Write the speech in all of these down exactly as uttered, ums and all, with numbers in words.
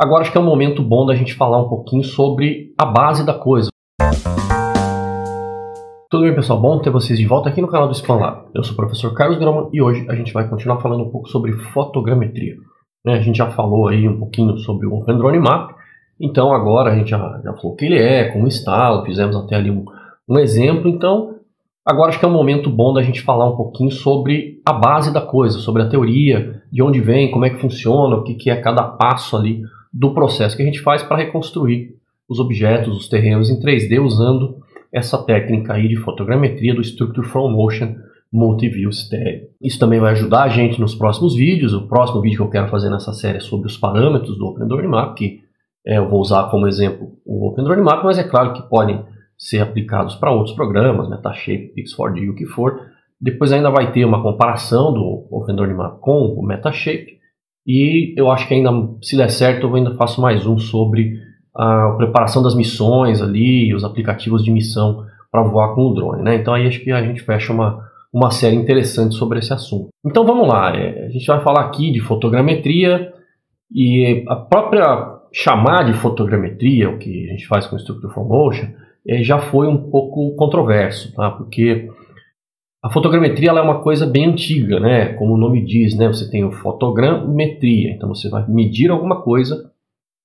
Agora acho que é um momento bom da gente falar um pouquinho sobre a base da coisa. Tudo bem, pessoal? Bom ter vocês de volta aqui no canal do SpamLab. Eu sou o professor Carlos Grohmann e hoje a gente vai continuar falando um pouco sobre fotogrametria. A gente já falou aí um pouquinho sobre o OpenDroneMap, então agora a gente já, já falou o que ele é, como instala, fizemos até ali um, um exemplo. Então agora acho que é um momento bom da gente falar um pouquinho sobre a base da coisa, sobre a teoria, de onde vem, como é que funciona, o que, que é cada passo ali do processo que a gente faz para reconstruir os objetos, os terrenos em três D usando essa técnica aí de fotogrametria do Structure From Motion MultiView Stereo. Isso também vai ajudar a gente nos próximos vídeos. O próximo vídeo que eu quero fazer nessa série é sobre os parâmetros do OpenDroneMap, que é, eu vou usar como exemplo o OpenDroneMap, mas é claro que podem ser aplicados para outros programas, Metashape, Pix quatro D, o que for. Depois ainda vai ter uma comparação do OpenDroneMap com o Metashape, e eu acho que ainda, se der certo, eu ainda faço mais um sobre a preparação das missões ali, os aplicativos de missão para voar com o drone, né? Então aí acho que a gente fecha uma, uma série interessante sobre esse assunto. Então vamos lá, é, a gente vai falar aqui de fotogrametria, e a própria chamar de fotogrametria, o que a gente faz com o Structure From Motion, é, já foi um pouco controverso, tá? Porque a fotogrametria ela é uma coisa bem antiga, né? Como o nome diz, né? Você tem o fotogrametria, então você vai medir alguma coisa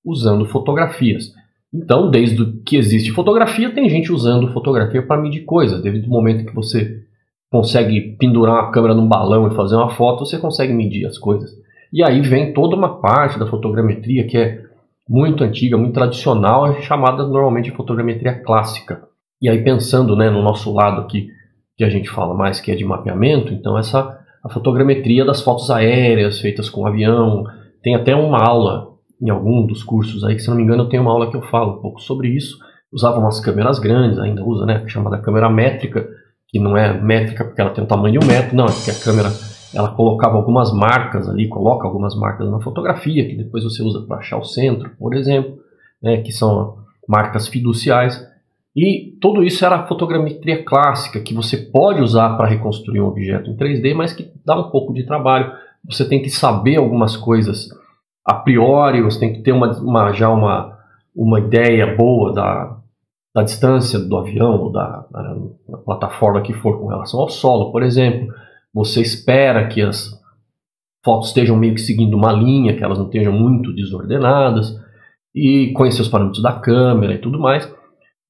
usando fotografias. Então, desde que existe fotografia, tem gente usando fotografia para medir coisas. Desde o momento que você consegue pendurar uma câmera num balão e fazer uma foto, você consegue medir as coisas. E aí vem toda uma parte da fotogrametria que é muito antiga, muito tradicional, é chamada normalmente de fotogrametria clássica. E aí pensando, né, no nosso lado aqui, que a gente fala mais que é de mapeamento, então essa a fotogrametria das fotos aéreas feitas com avião, tem até uma aula em algum dos cursos aí, que se não me engano eu tenho uma aula que eu falo um pouco sobre isso. Usava umas câmeras grandes, ainda usa, né, chamada câmera métrica, que não é métrica porque ela tem o tamanho de um metro, não, é porque a câmera ela colocava algumas marcas ali, coloca algumas marcas na fotografia, que depois você usa para achar o centro, por exemplo, né, que são marcas fiduciais. E tudo isso era a fotogrametria clássica, que você pode usar para reconstruir um objeto em três D, mas que dá um pouco de trabalho. Você tem que saber algumas coisas a priori, você tem que ter uma, uma, já uma, uma ideia boa da, da distância do avião ou da, da, da plataforma que for com relação ao solo, por exemplo. Você espera que as fotos estejam meio que seguindo uma linha, que elas não estejam muito desordenadas, e conhecer os parâmetros da câmera e tudo mais.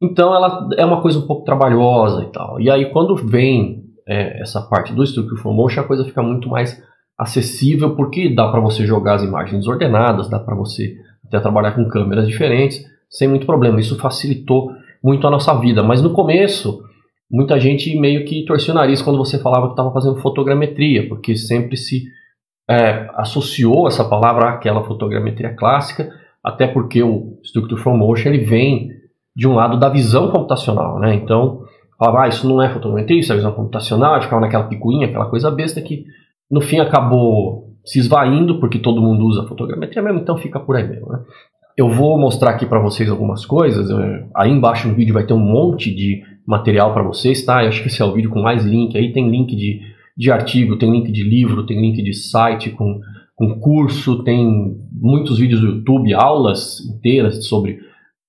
Então ela é uma coisa um pouco trabalhosa e tal. E aí quando vem é, essa parte do Structure From Motion, a coisa fica muito mais acessível, porque dá para você jogar as imagens desordenadas, dá para você até trabalhar com câmeras diferentes, sem muito problema. Isso facilitou muito a nossa vida. Mas no começo, muita gente meio que torcia o nariz quando você falava que estava fazendo fotogrametria, porque sempre se é, associou essa palavra àquela fotogrametria clássica, até porque o Structure From Motion ele vem de um lado da visão computacional, né? Então, falava, ah, isso não é fotogrametria, isso é visão computacional, ficava naquela picuinha, aquela coisa besta que no fim acabou se esvaindo, porque todo mundo usa fotogrametria mesmo, então fica por aí mesmo, né? Eu vou mostrar aqui para vocês algumas coisas, aí embaixo no vídeo vai ter um monte de material para vocês, tá? Eu acho que esse é o vídeo com mais link, aí tem link de, de artigo, tem link de livro, tem link de site com, com curso, tem muitos vídeos do YouTube, aulas inteiras sobre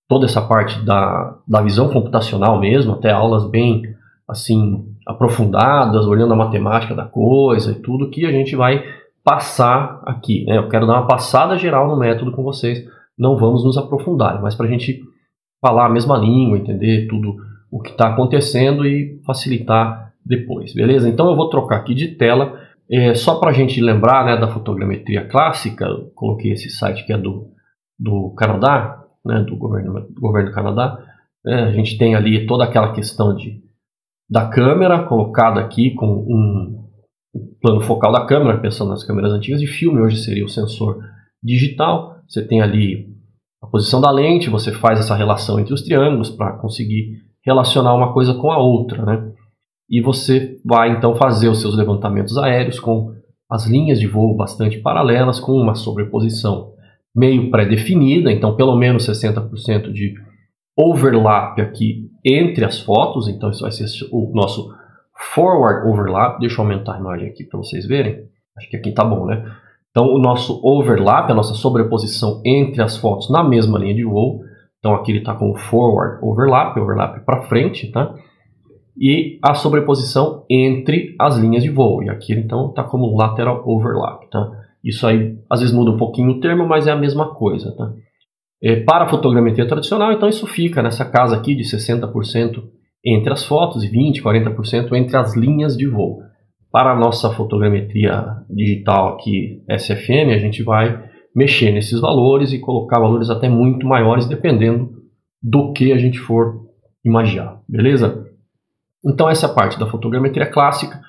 toda essa parte da, da visão computacional mesmo, até aulas bem assim aprofundadas, olhando a matemática da coisa e tudo que a gente vai passar aqui, né? Eu quero dar uma passada geral no método com vocês, não vamos nos aprofundar, mas para a gente falar a mesma língua, entender tudo o que está acontecendo e facilitar depois, beleza? Então eu vou trocar aqui de tela, é, só para a gente lembrar, né, da fotogrametria clássica. Eu coloquei esse site que é do, do Canadá, né, do governo, do governo do Canadá, né? A gente tem ali toda aquela questão de, da câmera colocada aqui com um plano focal da câmera, pensando nas câmeras antigas de filme, hoje seria o sensor digital. Você tem ali a posição da lente, você faz essa relação entre os triângulos para conseguir relacionar uma coisa com a outra, né? E você vai então fazer os seus levantamentos aéreos com as linhas de voo bastante paralelas, com uma sobreposição meio pré-definida, então pelo menos sessenta por cento de overlap aqui entre as fotos, então isso vai ser o nosso forward overlap. Deixa eu aumentar a imagem aqui para vocês verem, acho que aqui tá bom, né? Então, o nosso overlap, a nossa sobreposição entre as fotos na mesma linha de voo. Então, aqui ele está com o forward overlap, overlap para frente, tá? E a sobreposição entre as linhas de voo. E aqui, então, está como lateral overlap, tá? Isso aí, às vezes, muda um pouquinho o termo, mas é a mesma coisa, tá? É, para a fotogrametria tradicional, então, isso fica nessa casa aqui de sessenta por cento entre as fotos e vinte por cento, quarenta por cento entre as linhas de voo. Para a nossa fotogrametria digital aqui, S F M, a gente vai mexer nesses valores e colocar valores até muito maiores, dependendo do que a gente for imaginar, beleza? Então essa é a parte da fotogrametria clássica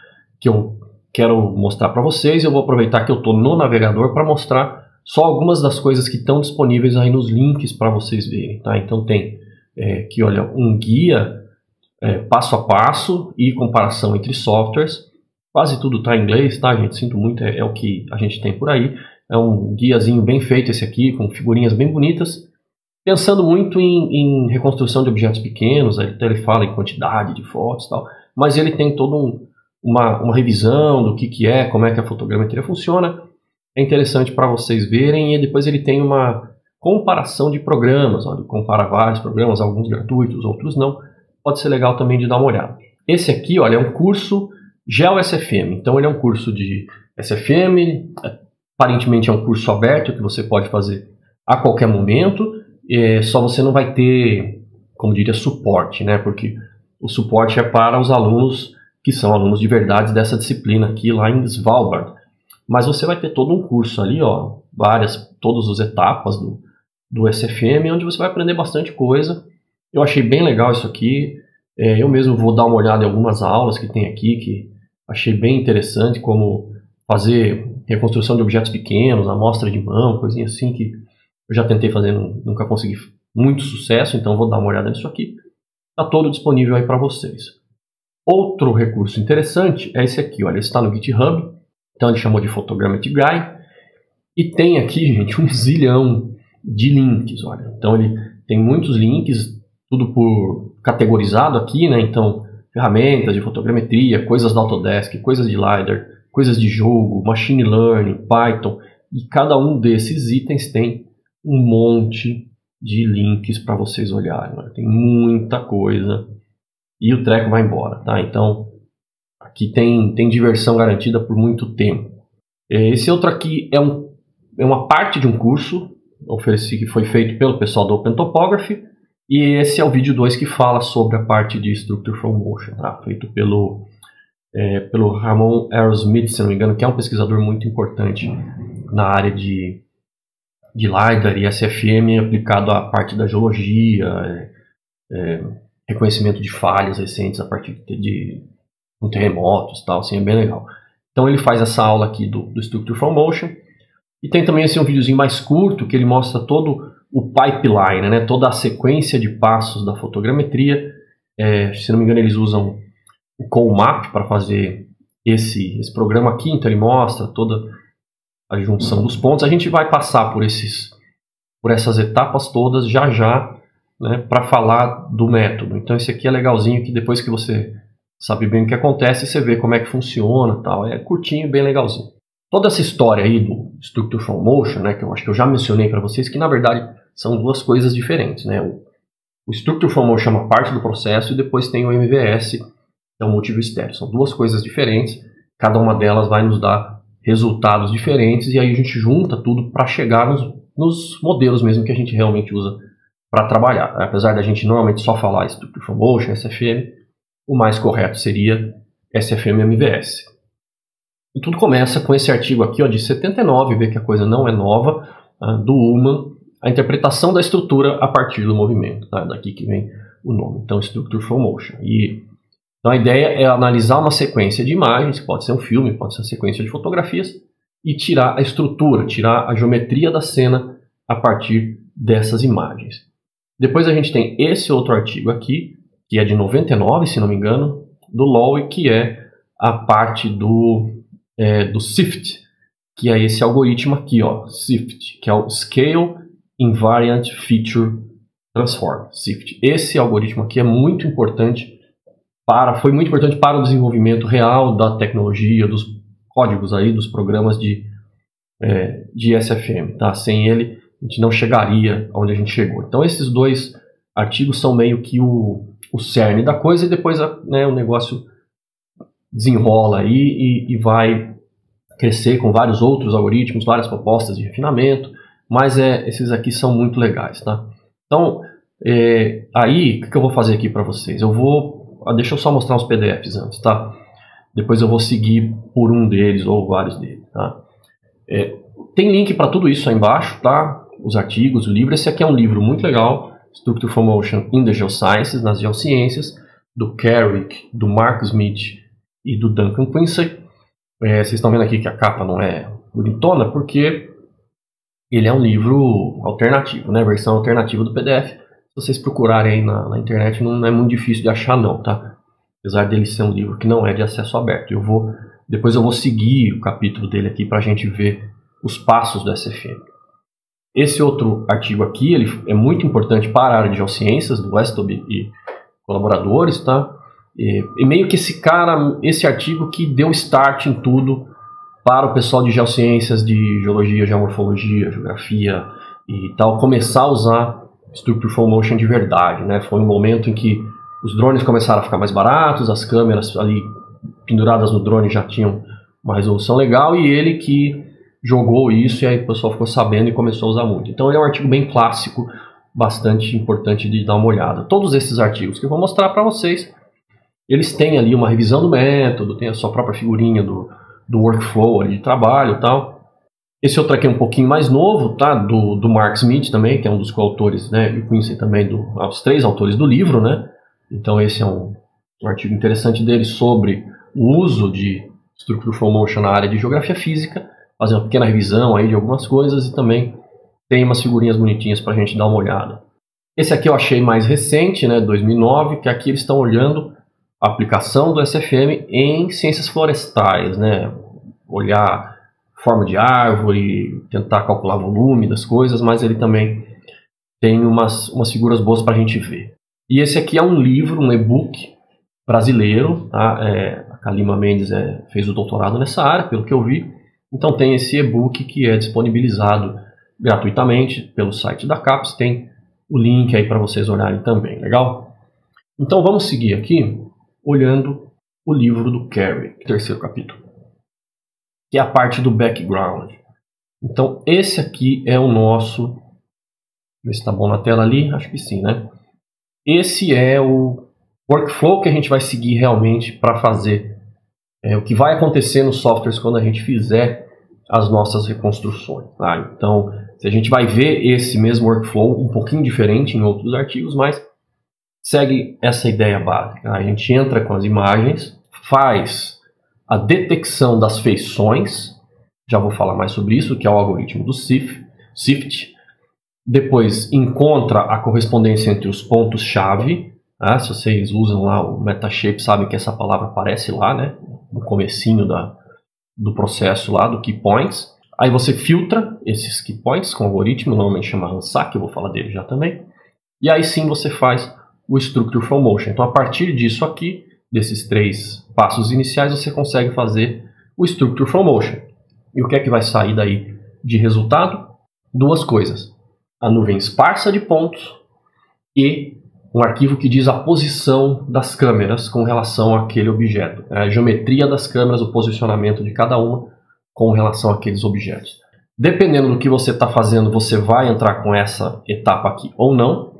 que eu quero mostrar para vocês. Eu vou aproveitar que eu estou no navegador para mostrar só algumas das coisas que estão disponíveis aí nos links para vocês verem, tá? Então tem é, aqui, olha, um guia é, passo a passo e comparação entre softwares. Quase tudo está em inglês, tá, gente? Sinto muito, é, é o que a gente tem por aí. É um guiazinho bem feito esse aqui, com figurinhas bem bonitas. Pensando muito em, em reconstrução de objetos pequenos, aí ele fala em quantidade de fotos e tal. Mas ele tem toda um, uma, uma revisão do que, que é, como é que a fotogrametria funciona. É interessante para vocês verem. E depois ele tem uma comparação de programas. Ó, ele compara vários programas, alguns gratuitos, outros não. Pode ser legal também de dar uma olhada. Esse aqui, olha, é um curso... GeoSFM, então ele é um curso de S F M, aparentemente é um curso aberto que você pode fazer a qualquer momento, é, só você não vai ter, como diria, suporte, né? Porque o suporte é para os alunos que são alunos de verdade dessa disciplina aqui lá em Svalbard. Mas você vai ter todo um curso ali, ó, várias, todas as etapas do, do S F M, onde você vai aprender bastante coisa. Eu achei bem legal isso aqui, é, eu mesmo vou dar uma olhada em algumas aulas que tem aqui, que achei bem interessante, como fazer reconstrução de objetos pequenos, amostra de mão, coisinha assim que eu já tentei fazer, nunca consegui muito sucesso, então vou dar uma olhada nisso aqui. Está todo disponível aí para vocês. Outro recurso interessante é esse aqui, olha, ele está no GitHub, então ele chamou de Photogrammetry Guide, e tem aqui, gente, um zilhão de links, olha. Então ele tem muitos links, tudo por categorizado aqui, né? Então, ferramentas de fotogrametria, coisas da Autodesk, coisas de LiDAR, coisas de jogo, Machine Learning, Python. E cada um desses itens tem um monte de links para vocês olharem, né? Tem muita coisa e o treco vai embora, tá? Então, aqui tem, tem diversão garantida por muito tempo. Esse outro aqui é, um, é uma parte de um curso ofereci, que foi feito pelo pessoal do Open Topography. E esse é o vídeo dois que fala sobre a parte de Structure From Motion, tá? Feito pelo, é, pelo Ramon Arrowsmith, se não me engano, que é um pesquisador muito importante na área de, de LiDAR e S F M aplicado à parte da geologia, é, é, reconhecimento de falhas recentes a partir de, de um terremotos e tal, assim, é bem legal. Então ele faz essa aula aqui do, do Structure From Motion. E tem também assim, um videozinho mais curto que ele mostra todo... o pipeline, né? Toda a sequência de passos da fotogrametria. É, se não me engano, eles usam o Colmap para fazer esse, esse programa aqui. Então, ele mostra toda a junção dos pontos. A gente vai passar por, esses, por essas etapas todas já já, né, para falar do método. Então, esse aqui é legalzinho, que depois que você sabe bem o que acontece, você vê como é que funciona, tal. É curtinho, bem legalzinho. Toda essa história aí do Structure From Motion, né, que eu acho que eu já mencionei para vocês, que na verdade são duas coisas diferentes, né? O, o Structure From Motion é uma parte do processo e depois tem o M V S, que é o MultiView Stereo. São duas coisas diferentes, cada uma delas vai nos dar resultados diferentes e aí a gente junta tudo para chegar nos, nos modelos mesmo que a gente realmente usa para trabalhar. Apesar da gente normalmente só falar Structure From Motion, S F M, o mais correto seria S F M M V S. E tudo começa com esse artigo aqui, ó, de setenta e nove, vê que a coisa não é nova, uh, do Ullman, a interpretação da estrutura a partir do movimento, tá? Daqui que vem o nome, então Structure From Motion. E, então a ideia é analisar uma sequência de imagens, pode ser um filme, pode ser uma sequência de fotografias, e tirar a estrutura, tirar a geometria da cena a partir dessas imagens. Depois a gente tem esse outro artigo aqui, que é de noventa e nove, se não me engano, do Lowe, que é a parte do... É, do S I F T, que é esse algoritmo aqui, ó, S I F T, que é o Scale Invariant Feature Transform, S I F T. Esse algoritmo aqui é muito importante para, foi muito importante para o desenvolvimento real da tecnologia, dos códigos aí, dos programas de é, de S F M, tá? Sem ele, a gente não chegaria onde a gente chegou. Então, esses dois artigos são meio que o, o cerne da coisa, e depois a, né, o negócio desenrola aí e, e vai crescer com vários outros algoritmos, várias propostas de refinamento, mas é, esses aqui são muito legais, tá? Então, é, aí, o que eu vou fazer aqui para vocês? Eu vou... Ah, deixa eu só mostrar os P D Fs antes, tá? Depois eu vou seguir por um deles ou vários deles, tá? É, tem link para tudo isso aí embaixo, tá? Os artigos, o livro. Esse aqui é um livro muito legal, Structure From Motion in the Geosciences, nas Geociências, do Carrivick, do Mark Smith e do Duncan Quincy. É, vocês estão vendo aqui que a capa não é bonitona, porque ele é um livro alternativo, né? Versão alternativa do P D F. Se vocês procurarem aí na, na internet, não é muito difícil de achar não, tá? Apesar dele ser um livro que não é de acesso aberto. Eu vou, depois eu vou seguir o capítulo dele aqui para a gente ver os passos do S F M. Esse outro artigo aqui, ele é muito importante para a área de geociências, do Westoby e colaboradores, tá? E, e meio que esse cara, esse artigo que deu start em tudo para o pessoal de geociências, de geologia, geomorfologia, geografia e tal, começar a usar Structure From Motion de verdade, né? Foi um momento em que os drones começaram a ficar mais baratos, as câmeras ali penduradas no drone já tinham uma resolução legal, e ele que jogou isso, e aí o pessoal ficou sabendo e começou a usar muito. Então ele é um artigo bem clássico, bastante importante de dar uma olhada. Todos esses artigos que eu vou mostrar para vocês, eles têm ali uma revisão do método, tem a sua própria figurinha do, do workflow ali de trabalho e tal. Esse outro aqui é um pouquinho mais novo, tá? Do, do Mark Smith também, que é um dos coautores, né? E o Quincy também, do, os três autores do livro, né? Então esse é um, um artigo interessante dele sobre o uso de Structure From Motion na área de geografia física, fazer uma pequena revisão aí de algumas coisas, e também tem umas figurinhas bonitinhas para a gente dar uma olhada. Esse aqui eu achei mais recente, né? dois mil e nove, que aqui eles estão olhando a aplicação do S F M em ciências florestais, né? Olhar forma de árvore, tentar calcular volume das coisas, mas ele também tem umas, umas figuras boas para a gente ver. E esse aqui é um livro, um e-book brasileiro, tá? É, a Calima Mendes é, fez o doutorado nessa área, pelo que eu vi, então tem esse e-book que é disponibilizado gratuitamente pelo site da Capes, tem o link aí para vocês olharem também, legal? Então vamos seguir aqui, olhando o livro do Carrick, terceiro capítulo, que é a parte do background. Então esse aqui é o nosso, deixa eu ver se está bom na tela ali, acho que sim, né? Esse é o workflow que a gente vai seguir realmente para fazer é, o que vai acontecer nos softwares quando a gente fizer as nossas reconstruções, tá? Então a gente vai ver esse mesmo workflow um pouquinho diferente em outros artigos, mas segue essa ideia básica. A gente entra com as imagens, faz a detecção das feições, já vou falar mais sobre isso, que é o algoritmo do S I F T. Depois encontra a correspondência entre os pontos-chave. Tá? Se vocês usam lá o Metashape, sabem que essa palavra aparece lá, né? No comecinho da, do processo lá, do Key Points. Aí você filtra esses Key Points com o algoritmo, normalmente chama Ransack, eu vou falar dele já também. E aí sim você faz o Structure From Motion. Então, a partir disso aqui, desses três passos iniciais, você consegue fazer o Structure From Motion. E o que é que vai sair daí de resultado? Duas coisas. A nuvem esparsa de pontos e um arquivo que diz a posição das câmeras com relação àquele objeto. A geometria das câmeras, o posicionamento de cada uma com relação àqueles objetos. Dependendo do que você está fazendo, você vai entrar com essa etapa aqui ou não.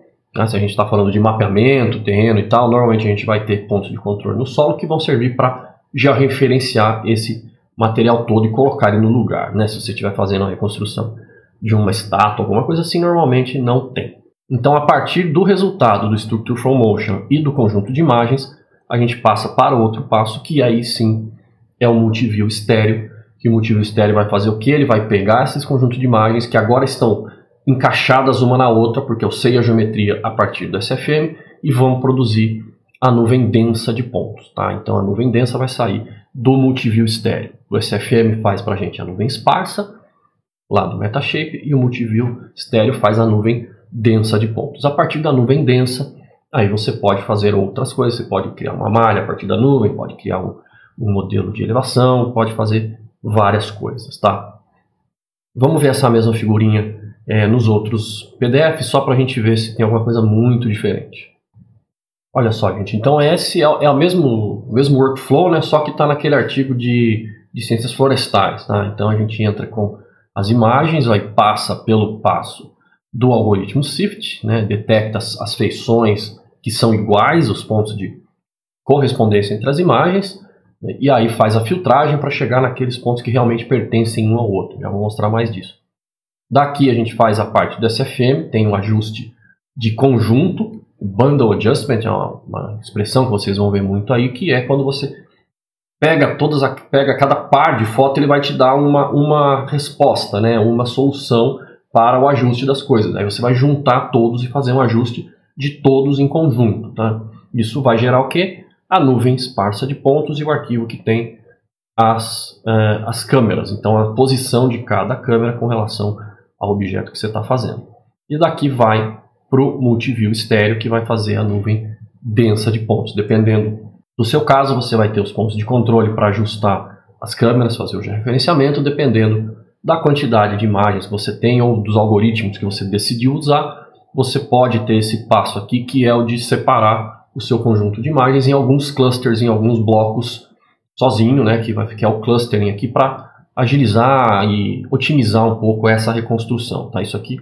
Se a gente está falando de mapeamento, terreno e tal, normalmente a gente vai ter pontos de controle no solo que vão servir para georreferenciar esse material todo e colocar ele no lugar, né? Se você estiver fazendo a reconstrução de uma estátua, alguma coisa assim, normalmente não tem. Então, a partir do resultado do Structure From Motion e do conjunto de imagens, a gente passa para outro passo, que aí sim é o MultiView Stereo, que o MultiView Stereo vai fazer o que? Ele vai pegar esses conjuntos de imagens que agora estão encaixadas uma na outra, porque eu sei a geometria a partir do S F M, e vamos produzir a nuvem densa de pontos, tá? Então a nuvem densa vai sair do MultiView Stereo. O S F M faz para a gente a nuvem esparsa, lá do Metashape, e o MultiView Stereo faz a nuvem densa de pontos. A partir da nuvem densa, aí você pode fazer outras coisas, você pode criar uma malha a partir da nuvem, pode criar um, um modelo de elevação, pode fazer várias coisas, tá? Vamos ver essa mesma figurinha é, nos outros P D Fs, só para a gente ver se tem alguma coisa muito diferente. Olha só, gente. Então, esse é, é o mesmo, mesmo workflow, né? Só que está naquele artigo de, de ciências florestais. Tá? Então, a gente entra com as imagens, aí passa pelo passo do algoritmo SIFT, né? Detecta as, as feições que são iguais, os pontos de correspondência entre as imagens, né? E aí faz a filtragem para chegar naqueles pontos que realmente pertencem um ao outro. Já vou mostrar mais disso. Daqui a gente faz a parte do S F M, tem um ajuste de conjunto, Bundle adjustment é uma, uma expressão que vocês vão ver muito aí, que é quando você pega todas a, pega cada par de foto, ele vai te dar uma, uma resposta, né? Uma solução para o ajuste das coisas. Aí você vai juntar todos e fazer um ajuste de todos em conjunto. Tá? Isso vai gerar o quê? A nuvem esparsa de pontos e o arquivo que tem as, uh, as câmeras. Então, a posição de cada câmera com relação ao objeto que você está fazendo. E daqui vai para o MultiView Stereo, que vai fazer a nuvem densa de pontos. Dependendo do seu caso, você vai ter os pontos de controle para ajustar as câmeras, fazer o referenciamento, dependendo da quantidade de imagens que você tem ou dos algoritmos que você decidiu usar. Você pode ter esse passo aqui, que é o de separar o seu conjunto de imagens em alguns clusters, em alguns blocos, sozinho, né? Que vai ficar o clustering aqui para agilizar e otimizar um pouco essa reconstrução, tá? Isso aqui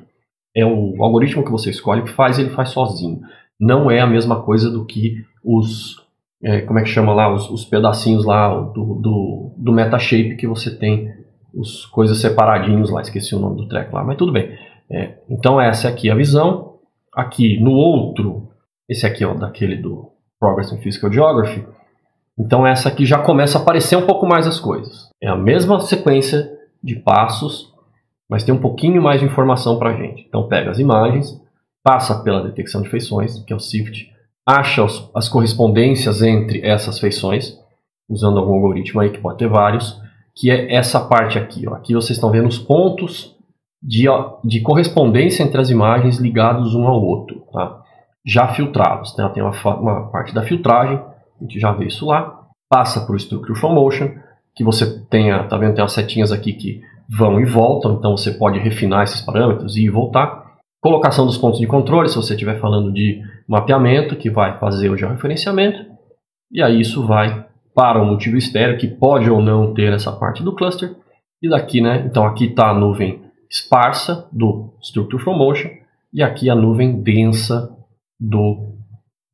é o algoritmo que você escolhe que faz, ele faz sozinho. Não é a mesma coisa do que os, é, como é que chama lá, os, os pedacinhos lá do, do, do Metashape, que você tem os coisas separadinhos lá, esqueci o nome do treco lá, mas tudo bem. É, então essa aqui é a visão. Aqui no outro, esse aqui é o daquele do Progress in Physical Geography. Então essa aqui já começa a aparecer um pouco mais as coisas. É a mesma sequência de passos, mas tem um pouquinho mais de informação para a gente. Então pega as imagens, passa pela detecção de feições, que é o SIFT, acha os, as correspondências entre essas feições, usando algum algoritmo aí que pode ter vários, que é essa parte aqui. Ó. Aqui vocês estão vendo os pontos De, de correspondência entre as imagens ligados um ao outro, tá? Já filtrados. Né? Tem uma, uma parte da filtragem, a gente já vê isso lá. Passa por Structure From Motion, que você tenha, tá vendo? Tem umas setinhas aqui que vão e voltam, então você pode refinar esses parâmetros e voltar. Colocação dos pontos de controle, se você estiver falando de mapeamento, que vai fazer o georreferenciamento. E aí isso vai para o MultiView Stereo, que pode ou não ter essa parte do cluster. E daqui, né? Então aqui está a nuvem esparsa do Structure From Motion e aqui a nuvem densa do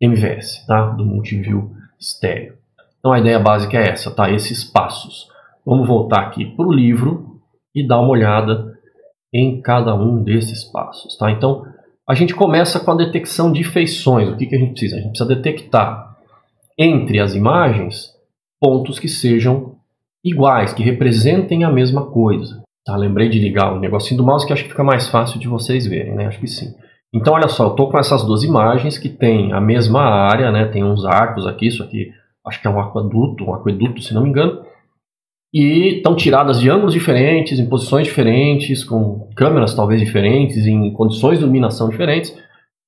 M V S, tá? Do MultiView Stereo. Então a ideia básica é essa, tá? Esses passos. Vamos voltar aqui para o livro e dar uma olhada em cada um desses passos, tá? Então a gente começa com a detecção de feições. O que que a gente precisa? A gente precisa detectar entre as imagens pontos que sejam iguais, que representem a mesma coisa. Tá, lembrei de ligar o negocinho do mouse, que acho que fica mais fácil de vocês verem, né? Acho que sim. Então, olha só, eu estou com essas duas imagens que tem a mesma área, né? Tem uns arcos aqui, isso aqui acho que é um aqueduto, um aqueduto, se não me engano. E estão tiradas de ângulos diferentes, em posições diferentes, com câmeras talvez diferentes, em condições de iluminação diferentes.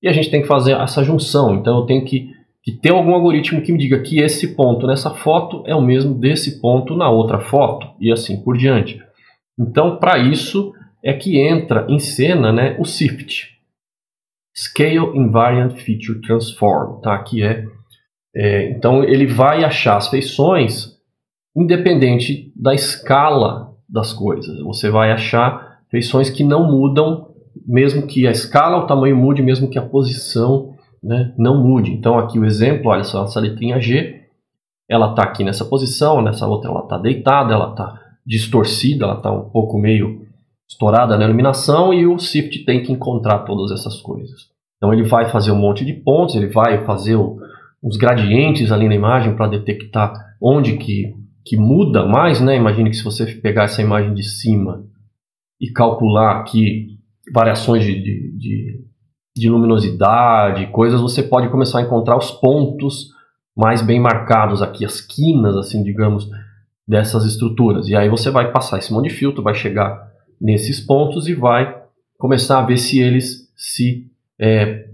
E a gente tem que fazer essa junção. Então, eu tenho que, que ter algum algoritmo que me diga que esse ponto nessa foto é o mesmo desse ponto na outra foto. E assim por diante. Então, para isso é que entra em cena, né, o SIFT, Scale Invariant Feature Transform, tá? Que é, é, então ele vai achar as feições independente da escala das coisas. Você vai achar feições que não mudam, mesmo que a escala, o tamanho mude, mesmo que a posição, né, não mude. Então, aqui o exemplo, olha só, essa letrinha G, ela está aqui nessa posição, nessa outra ela está deitada, ela está distorcida, ela está um pouco meio estourada na iluminação, e o SIFT tem que encontrar todas essas coisas. Então ele vai fazer um monte de pontos, ele vai fazer o, os gradientes ali na imagem para detectar onde que, que muda mais, né? Imagine que se você pegar essa imagem de cima e calcular aqui variações de, de, de, de luminosidade, coisas, você pode começar a encontrar os pontos mais bem marcados aqui, as quinas, assim, digamos, dessas estruturas. E aí você vai passar esse monte de filtro, vai chegar nesses pontos e vai começar a ver se eles se, é,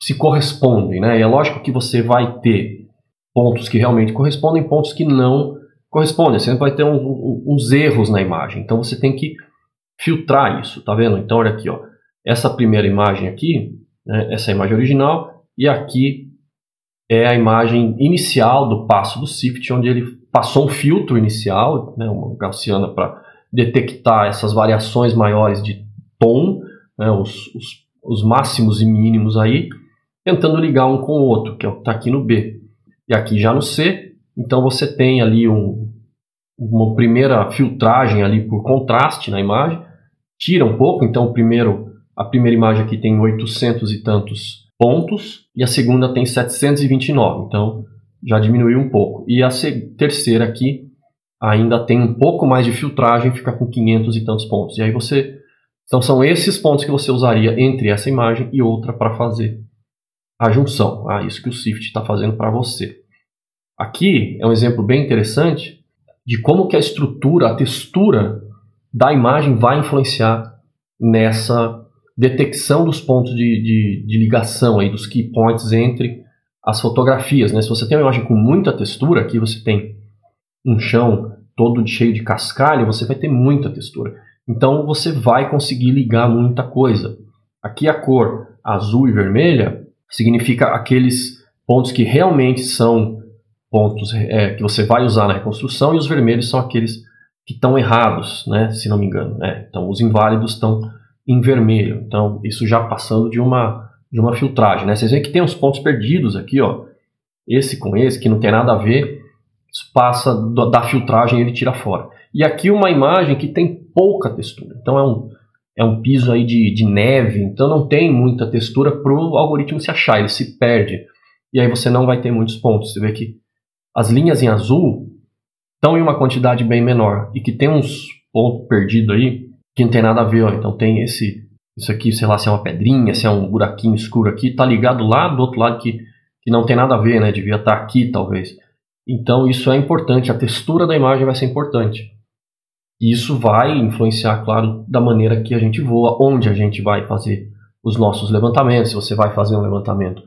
se correspondem, né? E é lógico que você vai ter pontos que realmente correspondem, pontos que não correspondem. Você vai ter um, um, uns erros na imagem. Então você tem que filtrar isso, tá vendo? Então, olha aqui, ó, essa primeira imagem aqui, né, essa é a imagem original, e aqui é a imagem inicial do passo do Sift, onde ele passou um filtro inicial, né, uma gaussiana para detectar essas variações maiores de tom, né, os, os, os máximos e mínimos aí, tentando ligar um com o outro, que é o que está aqui no B. E aqui já no C, então você tem ali um, uma primeira filtragem ali por contraste na imagem, tira um pouco, então o primeiro, a primeira imagem aqui tem oitocentos e tantos pontos, e a segunda tem setecentos e vinte e nove, então já diminuiu um pouco. E a terceira aqui ainda tem um pouco mais de filtragem, fica com quinhentos e tantos pontos. E aí você, então são esses pontos que você usaria entre essa imagem e outra para fazer a junção. Ah, isso que o Sift está fazendo para você. Aqui é um exemplo bem interessante de como que a estrutura, a textura da imagem vai influenciar nessa detecção dos pontos de, de, de ligação, aí, dos key points entre as fotografias, né? Se você tem uma imagem com muita textura, aqui você tem um chão todo cheio de cascalho, você vai ter muita textura. Então você vai conseguir ligar muita coisa. Aqui a cor azul e vermelha significa aqueles pontos que realmente são pontos é, que você vai usar na reconstrução, e os vermelhos são aqueles que estão errados, né, se não me engano, né? Então os inválidos estão em vermelho. Então isso já passando de uma... de uma filtragem, né? Vocês veem que tem uns pontos perdidos aqui, ó, esse com esse, que não tem nada a ver, isso passa do, da filtragem e ele tira fora. E aqui uma imagem que tem pouca textura, então é um, é um piso aí de, de neve, então não tem muita textura para o algoritmo se achar, ele se perde, e aí você não vai ter muitos pontos. Você vê que as linhas em azul estão em uma quantidade bem menor, e que tem uns pontos perdidos aí que não tem nada a ver, ó. Então tem esse... isso aqui, sei lá, se é uma pedrinha, se é um buraquinho escuro aqui, está ligado lá do outro lado que, que não tem nada a ver, né? Devia estar aqui, talvez. Então, isso é importante. A textura da imagem vai ser importante. E isso vai influenciar, claro, da maneira que a gente voa, onde a gente vai fazer os nossos levantamentos. Se você vai fazer um levantamento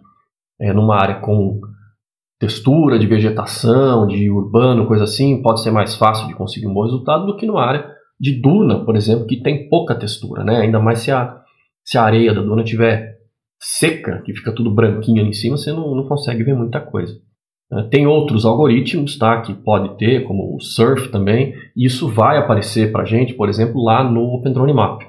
é, numa área com textura de vegetação, de urbano, coisa assim, pode ser mais fácil de conseguir um bom resultado do que numa área de duna, por exemplo, que tem pouca textura, né? Ainda mais se a, se a areia da duna estiver seca, que fica tudo branquinho ali em cima, você não, não consegue ver muita coisa. Tem outros algoritmos, tá, que pode ter, como o Surf também, e isso vai aparecer para a gente, por exemplo, lá no OpenDroneMap.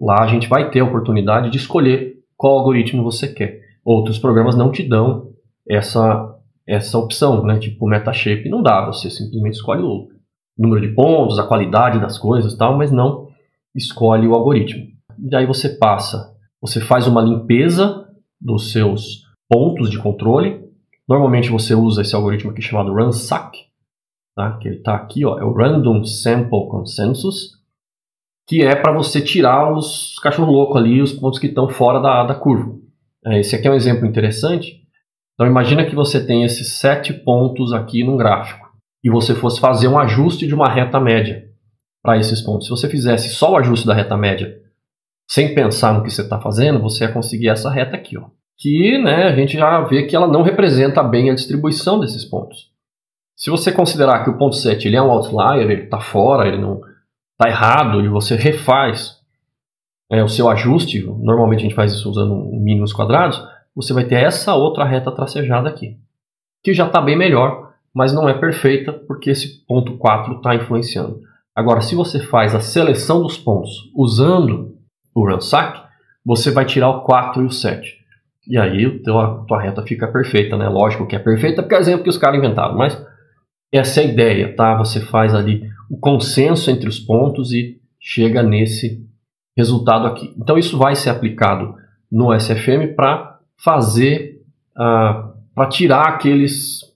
Lá a gente vai ter a oportunidade de escolher qual algoritmo você quer. Outros programas não te dão essa, essa opção, né? Tipo o Metashape não dá, você simplesmente escolhe o número de pontos, a qualidade das coisas, tal, mas não escolhe o algoritmo. E aí você passa, você faz uma limpeza dos seus pontos de controle. Normalmente você usa esse algoritmo aqui chamado RANSAC, tá? Que ele está aqui, ó, é o Random Sample Consensus, que é para você tirar os cachorro-louco ali, os pontos que estão fora da, da curva. Esse aqui é um exemplo interessante. Então imagina que você tem esses sete pontos aqui num gráfico, e você fosse fazer um ajuste de uma reta média para esses pontos. Se você fizesse só o ajuste da reta média, sem pensar no que você está fazendo, você ia conseguir essa reta aqui, ó, que, né, a gente já vê que ela não representa bem a distribuição desses pontos. Se você considerar que o ponto sete ele é um outlier, ele está fora, ele não está errado, e você refaz é, o seu ajuste, normalmente a gente faz isso usando mínimos quadrados, você vai ter essa outra reta tracejada aqui, que já está bem melhor, mas não é perfeita, porque esse ponto quatro está influenciando. Agora, se você faz a seleção dos pontos usando o RANSAC, você vai tirar o quatro e o sete. E aí a tua, tua reta fica perfeita, né? Lógico que é perfeita, porque é exemplo que os caras inventaram, mas essa é a ideia, tá? Você faz ali o consenso entre os pontos e chega nesse resultado aqui. Então, isso vai ser aplicado no S F M para fazer, uh, para tirar aqueles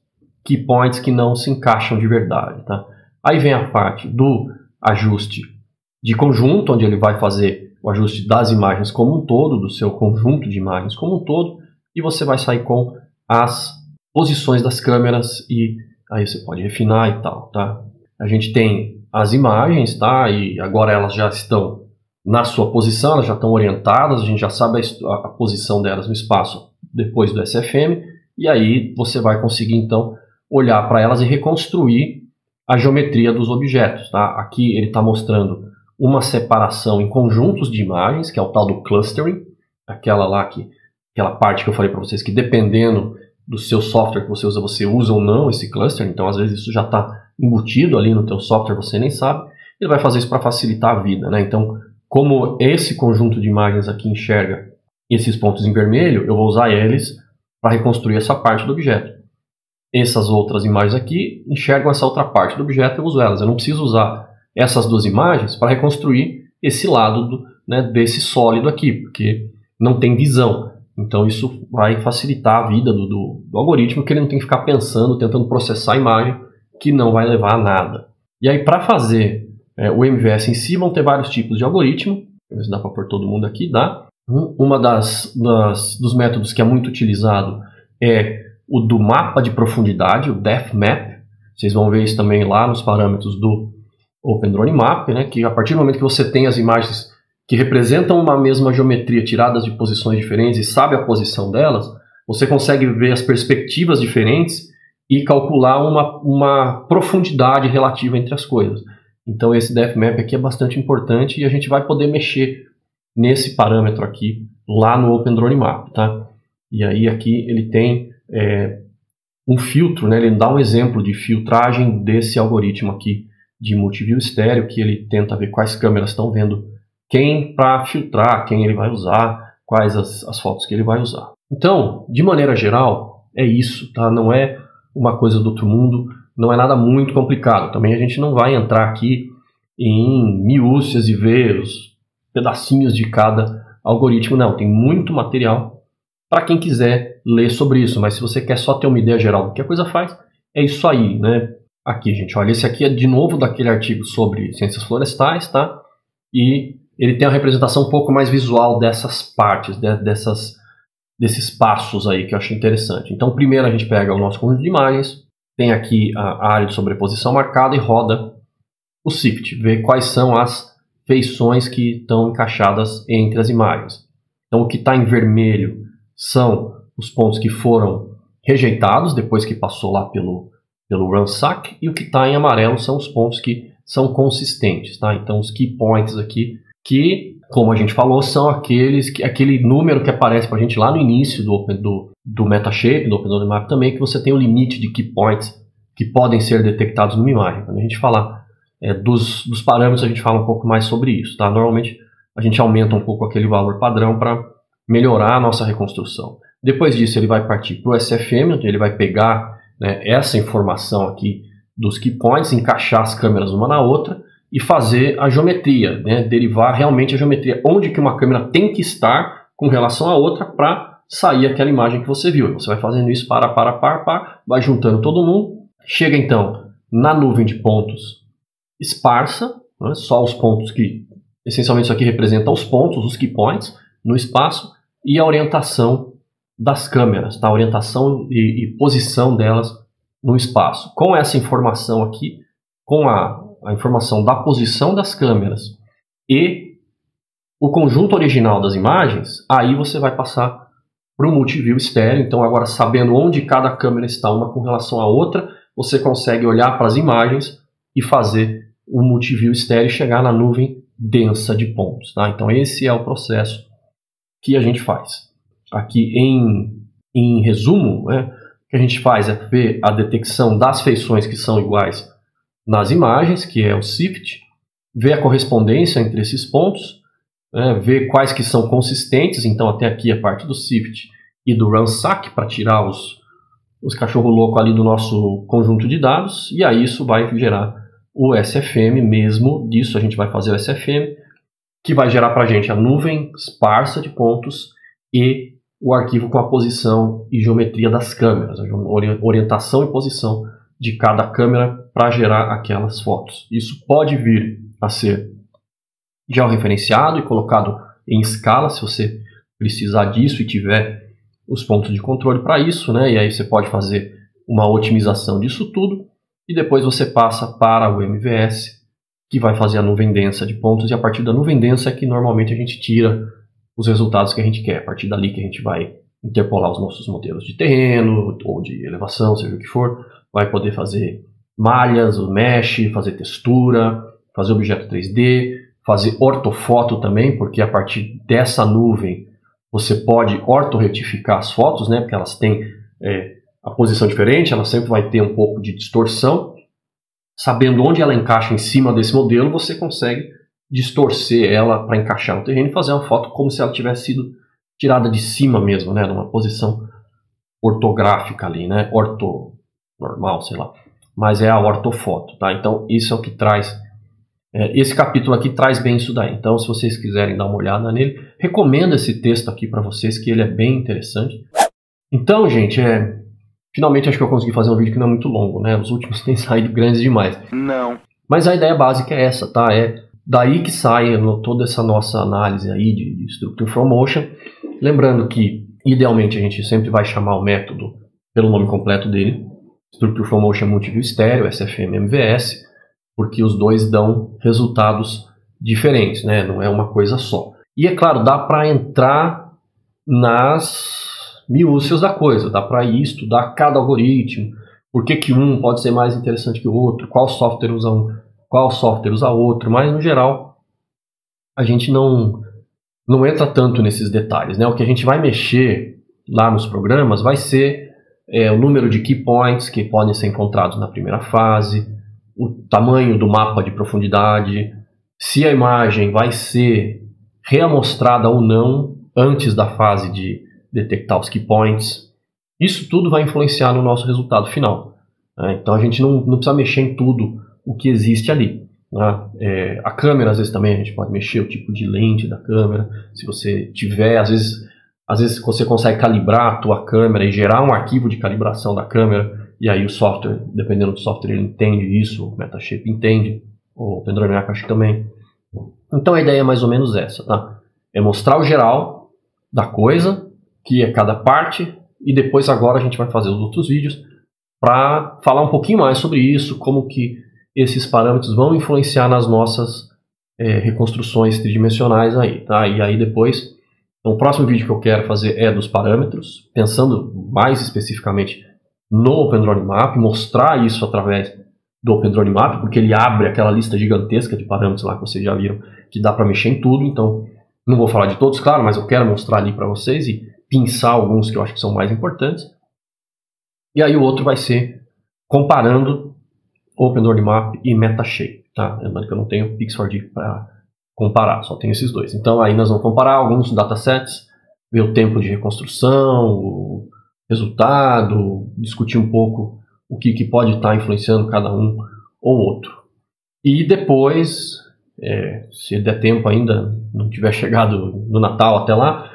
key points que não se encaixam de verdade, tá? Aí vem a parte do ajuste de conjunto, onde ele vai fazer o ajuste das imagens como um todo, do seu conjunto de imagens como um todo, e você vai sair com as posições das câmeras, e aí você pode refinar e tal, tá? A gente tem as imagens, tá? E agora elas já estão na sua posição, elas já estão orientadas, a gente já sabe a, a posição delas no espaço depois do S F M, e aí você vai conseguir, então, olhar para elas e reconstruir a geometria dos objetos, tá? Aqui ele está mostrando uma separação em conjuntos de imagens, que é o tal do clustering, aquela lá que, aquela parte que eu falei para vocês que dependendo do seu software que você usa, você usa ou não esse cluster, então às vezes isso já está embutido ali no teu software, você nem sabe, ele vai fazer isso para facilitar a vida, né? Então, como esse conjunto de imagens aqui enxerga esses pontos em vermelho, eu vou usar eles para reconstruir essa parte do objeto. Essas outras imagens aqui enxergam essa outra parte do objeto, eu uso elas. Eu não preciso usar essas duas imagens para reconstruir esse lado do, né, desse sólido aqui, porque não tem visão. Então isso vai facilitar a vida do, do, do algoritmo, que ele não tem que ficar pensando, tentando processar a imagem, que não vai levar a nada. E aí para fazer é, o M V S em si, vão ter vários tipos de algoritmo. Vamos ver se dá para pôr todo mundo aqui, dá. Um uma das, das, dos métodos que é muito utilizado é o do mapa de profundidade, o DefMap. Vocês vão ver isso também lá nos parâmetros do OpenDroneMap, né, que a partir do momento que você tem as imagens que representam uma mesma geometria tiradas de posições diferentes e sabe a posição delas, você consegue ver as perspectivas diferentes e calcular uma, uma profundidade relativa entre as coisas. Então esse DefMap aqui é bastante importante e a gente vai poder mexer nesse parâmetro aqui lá no OpenDroneMap, tá? E aí aqui ele tem é, um filtro, né? Ele dá um exemplo de filtragem desse algoritmo aqui de MultiView Stereo, que ele tenta ver quais câmeras estão vendo quem para filtrar, quem ele vai usar, quais as, as fotos que ele vai usar. Então, de maneira geral, é isso, tá? Não é uma coisa do outro mundo, não é nada muito complicado. Também a gente não vai entrar aqui em miúcias e ver os pedacinhos de cada algoritmo, não. Tem muito material para quem quiser ler sobre isso, mas se você quer só ter uma ideia geral do que a coisa faz, é isso aí, né? Aqui, gente, olha, esse aqui é de novo daquele artigo sobre ciências florestais, tá? E ele tem uma representação um pouco mais visual dessas partes, de, dessas, desses passos aí, que eu acho interessante. Então, primeiro a gente pega o nosso conjunto de imagens, tem aqui a área de sobreposição marcada e roda o sift, vê quais são as feições que estão encaixadas entre as imagens. Então, o que está em vermelho são os pontos que foram rejeitados depois que passou lá pelo... pelo ransack, e o que está em amarelo são os pontos que são consistentes, tá? Então os key points aqui, que como a gente falou, são aqueles que, aquele número que aparece para a gente lá no início do, open, do, do Metashape, do OpenDroneMap também, que você tem o um limite de key points que podem ser detectados numa imagem. Quando a gente falar é, dos, dos parâmetros, a gente fala um pouco mais sobre isso, tá? Normalmente a gente aumenta um pouco aquele valor padrão para melhorar a nossa reconstrução. Depois disso ele vai partir para o S F M, onde ele vai pegar essa informação aqui dos key points, encaixar as câmeras uma na outra e fazer a geometria, né? Derivar realmente a geometria, onde que uma câmera tem que estar com relação à outra para sair aquela imagem que você viu. Você vai fazendo isso para, para, para, para, vai juntando todo mundo, chega então na nuvem de pontos esparsa, né? Só os pontos que, essencialmente isso aqui representa os pontos, os key points no espaço, e a orientação das câmeras, tá? Orientação e, e posição delas no espaço. Com essa informação aqui, com a, a informação da posição das câmeras e o conjunto original das imagens, aí você vai passar para o MultiView Stereo. Então agora, sabendo onde cada câmera está uma com relação à outra, você consegue olhar para as imagens e fazer o MultiView Stereo chegar na nuvem densa de pontos, tá? Então esse é o processo que a gente faz. Aqui em, em resumo, né, o que a gente faz é ver a detecção das feições que são iguais nas imagens, que é o sift, ver a correspondência entre esses pontos, né, ver quais que são consistentes, então até aqui a parte do sift e do ransack, para tirar os, os cachorro louco ali do nosso conjunto de dados, e aí isso vai gerar o S F M mesmo, disso a gente vai fazer o S F M, que vai gerar para a gente a nuvem esparsa de pontos e o arquivo com a posição e geometria das câmeras, a orientação e posição de cada câmera para gerar aquelas fotos. Isso pode vir a ser georreferenciado e colocado em escala, se você precisar disso e tiver os pontos de controle para isso, né? E aí você pode fazer uma otimização disso tudo, e depois você passa para o M V S, que vai fazer a nuvem densa de pontos, e a partir da nuvem densa é que normalmente a gente tira os resultados que a gente quer. A partir dali que a gente vai interpolar os nossos modelos de terreno ou de elevação, seja o que for, vai poder fazer malhas, o mesh, fazer textura, fazer objeto três D, fazer ortofoto também, porque a partir dessa nuvem você pode ortoretificar as fotos, né? Porque elas têm é, a posição diferente, ela sempre vai ter um pouco de distorção. Sabendo onde ela encaixa em cima desse modelo, você consegue distorcer ela para encaixar no terreno e fazer uma foto como se ela tivesse sido tirada de cima mesmo, né? Numa posição ortográfica ali, né? Orto... normal, sei lá. Mas é a ortofoto, tá? Então, isso é o que traz... É, esse capítulo aqui traz bem isso daí. Então, se vocês quiserem dar uma olhada nele, recomendo esse texto aqui para vocês, que ele é bem interessante. Então, gente, é... finalmente acho que eu consegui fazer um vídeo que não é muito longo, né? Os últimos têm saído grandes demais. Não. Mas a ideia básica é essa, tá? É daí que sai no, toda essa nossa análise aí de, de Structure From Motion. Lembrando que, idealmente, a gente sempre vai chamar o método pelo nome completo dele. Structure From Motion MultiView Stereo, S F M M V S, porque os dois dão resultados diferentes, né? Não é uma coisa só. E é claro, dá para entrar nas miúcias da coisa, dá para ir estudar cada algoritmo, por que que um pode ser mais interessante que o outro, qual software usa um, qual software usa outro, mas no geral a gente não, não entra tanto nesses detalhes, né? O que a gente vai mexer lá nos programas vai ser é, o número de key points que podem ser encontrados na primeira fase, o tamanho do mapa de profundidade, se a imagem vai ser reamostrada ou não antes da fase de detectar os key points. Isso tudo vai influenciar no nosso resultado final, né? Então a gente não, não precisa mexer em tudo o que existe ali, né? É, a câmera, às vezes também a gente pode mexer o tipo de lente da câmera, se você tiver, às vezes, às vezes você consegue calibrar a tua câmera e gerar um arquivo de calibração da câmera, e aí o software, dependendo do software, ele entende isso, o Metashape entende, o OpenDroneMap acho que também. Então a ideia é mais ou menos essa, tá? É mostrar o geral da coisa, que é cada parte, e depois agora a gente vai fazer os outros vídeos para falar um pouquinho mais sobre isso, como que esses parâmetros vão influenciar nas nossas é, reconstruções tridimensionais aí, tá? E aí depois, então, o próximo vídeo que eu quero fazer é dos parâmetros, pensando mais especificamente no OpenDroneMap, mostrar isso através do OpenDroneMap, porque ele abre aquela lista gigantesca de parâmetros lá que vocês já viram, que dá para mexer em tudo, então não vou falar de todos, claro, mas eu quero mostrar ali para vocês e pinçar alguns que eu acho que são mais importantes. E aí o outro vai ser comparando OpenDroneMap e Metashape, tá? Lembrando que eu não tenho Pix four D para comparar, só tenho esses dois. Então aí nós vamos comparar alguns datasets, ver o tempo de reconstrução, o resultado, discutir um pouco o que, que pode estar influenciando cada um ou outro. E depois, é, se der tempo ainda, não tiver chegado no Natal até lá,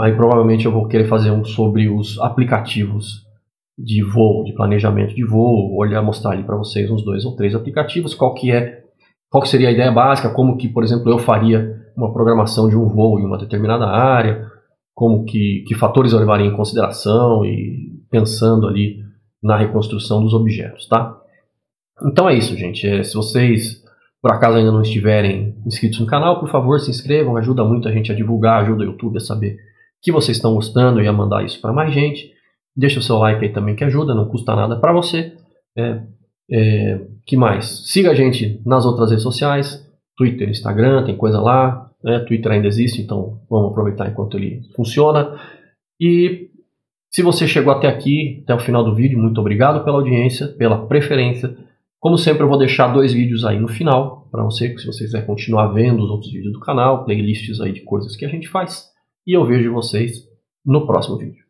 aí provavelmente eu vou querer fazer um sobre os aplicativos de voo, de planejamento de voo, olhar, mostrar ali para vocês uns dois ou três aplicativos, qual que é, qual que seria a ideia básica, como que, por exemplo, eu faria uma programação de um voo em uma determinada área, como que, que fatores eu levaria em consideração e pensando ali na reconstrução dos objetos, tá? Então é isso, gente. É, se vocês por acaso ainda não estiverem inscritos no canal, por favor, se inscrevam, ajuda muito a gente a divulgar, ajuda o YouTube a saber que vocês estão gostando e a mandar isso para mais gente. Deixa o seu like aí também que ajuda, não custa nada para você. É, é, que mais? Siga a gente nas outras redes sociais, Twitter, Instagram, tem coisa lá, né? Twitter ainda existe, então vamos aproveitar enquanto ele funciona. E se você chegou até aqui, até o final do vídeo, muito obrigado pela audiência, pela preferência. Como sempre, eu vou deixar dois vídeos aí no final, para você, se você quiser continuar vendo os outros vídeos do canal, playlists aí de coisas que a gente faz. E eu vejo vocês no próximo vídeo.